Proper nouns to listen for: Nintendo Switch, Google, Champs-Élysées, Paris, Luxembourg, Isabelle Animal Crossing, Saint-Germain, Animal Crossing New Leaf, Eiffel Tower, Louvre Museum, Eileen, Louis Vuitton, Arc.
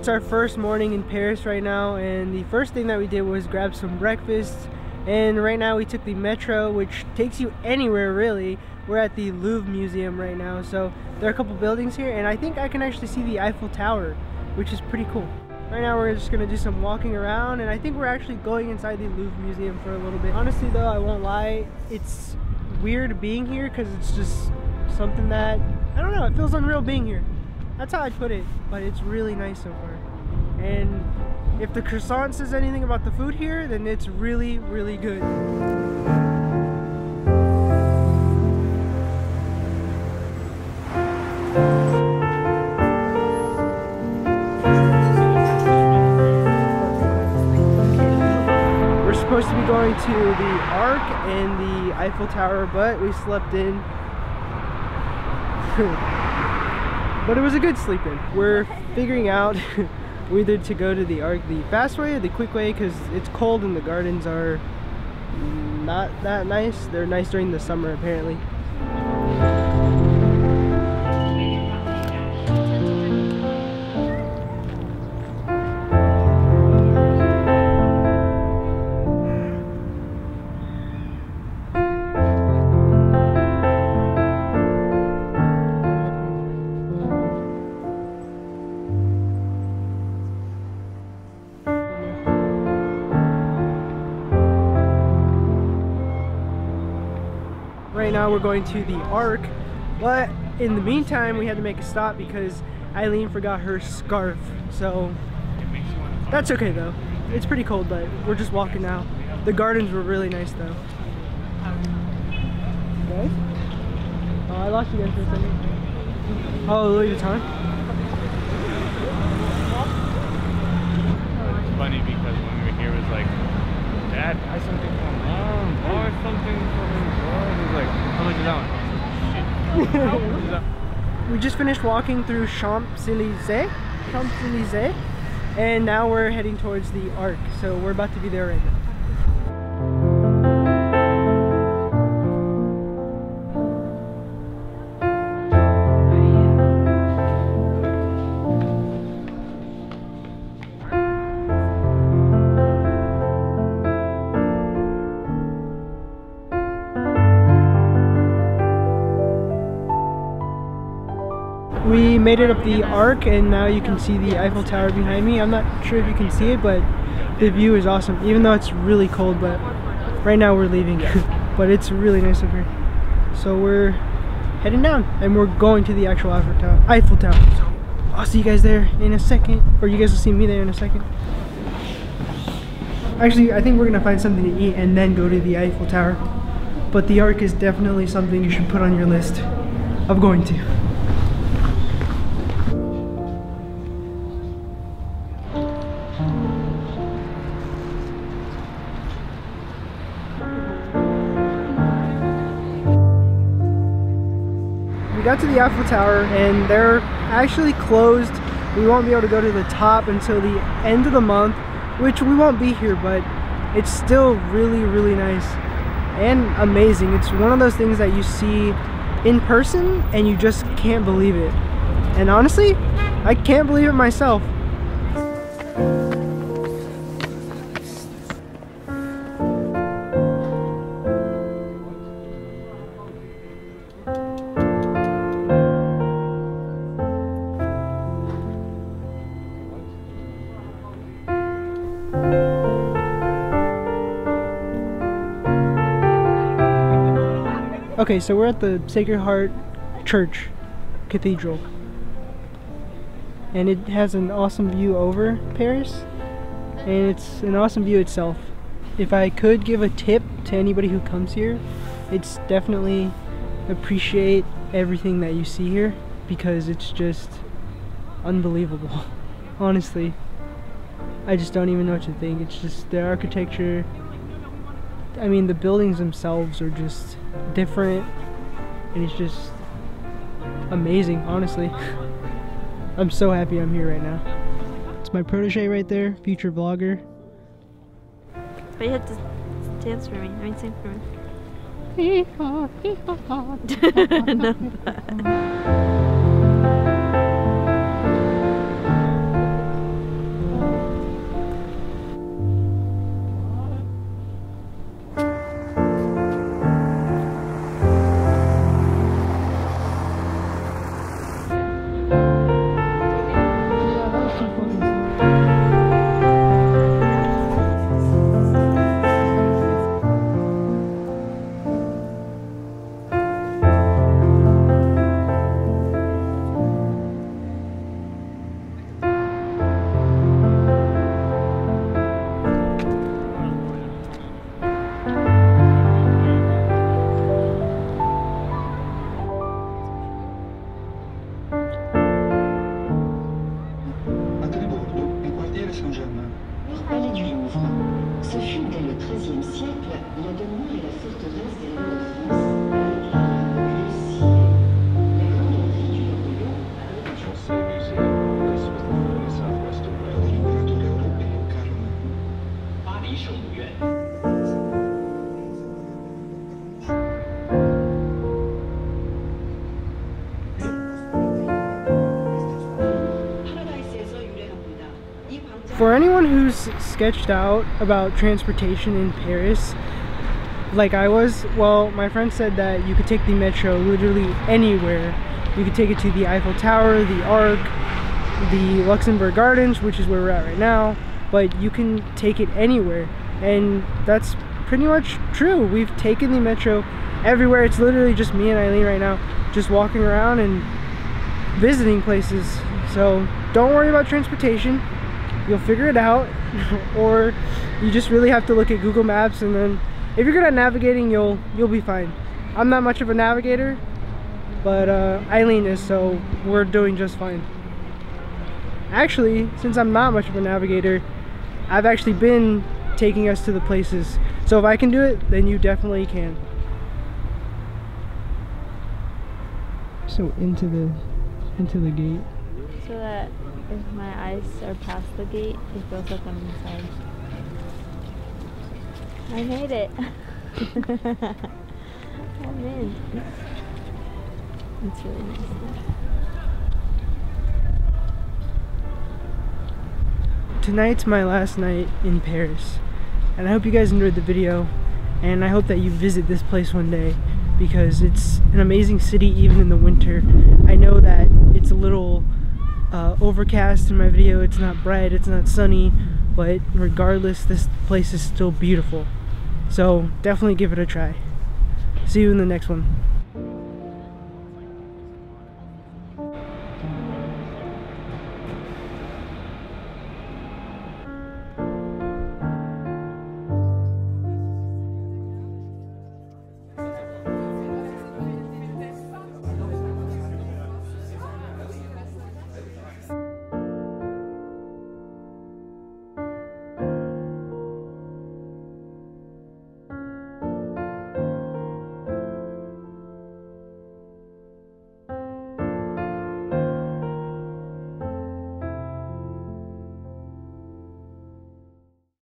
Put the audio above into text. It's our first morning in Paris right now, and the first thing that we did was grab some breakfast. And right now we took the metro, which takes you anywhere really. We're at the Louvre Museum right now, so there are a couple buildings here, and I think I can actually see the Eiffel Tower, which is pretty cool. Right now we're just gonna do some walking around, and I think we're actually going inside the Louvre Museum for a little bit. Honestly though, I won't lie, it's weird being here because it's just something that, I don't know, it feels unreal being here. That's how I'd put it, but it's really nice so far. And if the croissant says anything about the food here, then it's really, really good. To be going to the Arc and the Eiffel Tower, but we slept in. But it was a good sleep in. We're figuring out whether to go to the Arc the fast way or the quick way, because it's cold and the gardens are not that nice. They're nice during the summer apparently. Right now we're going to the Arc, but in the meantime we had to make a stop because Eileen forgot her scarf, so that's okay though. It's pretty cold, but we're just walking now. The gardens were really nice though. Okay. Oh, I lost you guys for a second. Oh, Louis Vuitton? It's funny because when we were here it was like, Dad, buy something for Mom, or something for him. He's like, how much is that one? Shit. We just finished walking through Champs-Élysées, and now we're heading towards the Arc, so we're about to be there right now. We made it up the Arc, and now you can see the Eiffel Tower behind me. I'm not sure if you can see it, but the view is awesome, even though it's really cold. But right now we're leaving, but it's really nice up here. So we're heading down, and we're going to the actual Eiffel Tower. So I'll see you guys there in a second, or you guys will see me there in a second. Actually, I think we're gonna find something to eat and then go to the Eiffel Tower. But the Arc is definitely something you should put on your list of going to. We got to the Eiffel Tower and they're actually closed. We won't be able to go to the top until the end of the month, which we won't be here, but it's still really, really nice and amazing. It's one of those things that you see in person and you just can't believe it. And honestly, I can't believe it myself. Okay, so we're at the Sacred Heart Church Cathedral, and it has an awesome view over Paris, and it's an awesome view itself. If I could give a tip to anybody who comes here, it's definitely appreciate everything that you see here, because it's just unbelievable. Honestly, I just don't even know what to think. It's just the architecture. I mean, the buildings themselves are just different, and it's just amazing, honestly. I'm so happy I'm here right now. It's my protege right there, future vlogger. But you have to dance for me, I mean sing for me. Not bad. Saint-Germain. Pour parler du Louvre, ce fut dès le XIIIe siècle l'avènement et la forteresse des rois de France. For anyone who's sketched out about transportation in Paris, like I was, well, my friend said that you could take the metro literally anywhere. You could take it to the Eiffel Tower, the Arc, the Luxembourg Gardens, which is where we're at right now, but you can take it anywhere. And that's pretty much true. We've taken the metro everywhere. It's literally just me and Eileen right now, just walking around and visiting places. So don't worry about transportation. You'll figure it out, or you just really have to look at Google Maps, and then if you're good at navigating, you'll be fine. I'm not much of a navigator, but Eileen is, so we're doing just fine. Actually, since I'm not much of a navigator, I've actually been taking us to the places. So if I can do it, then you definitely can. So into the gate. So that if my eyes are past the gate, it feels like I'm inside. I made it! I'm in. It's really nice there. Tonight's my last night in Paris, and I hope you guys enjoyed the video, and I hope that you visit this place one day, because it's an amazing city even in the winter. I know that it's a little overcast in my video, it's not bright, it's not sunny, but regardless, this place is still beautiful. So definitely give it a try. See you in the next one.